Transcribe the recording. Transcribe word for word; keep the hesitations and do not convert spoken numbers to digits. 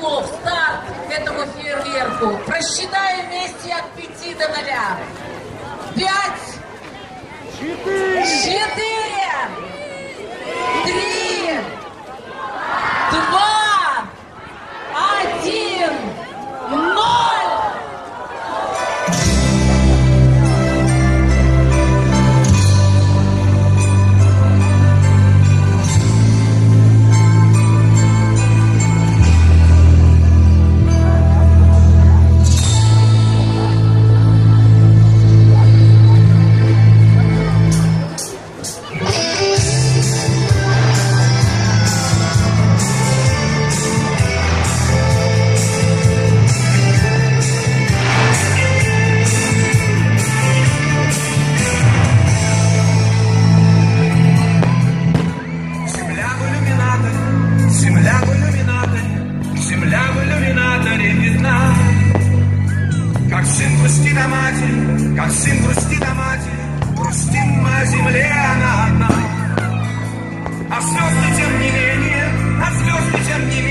слов старт этому фейерверку. Просчитаем вместе от пяти до ноля. Пять. Четыре. Четыре. Три. Два. Один. Ноль. Звезды, тем не менее, а звезды, тем не менее.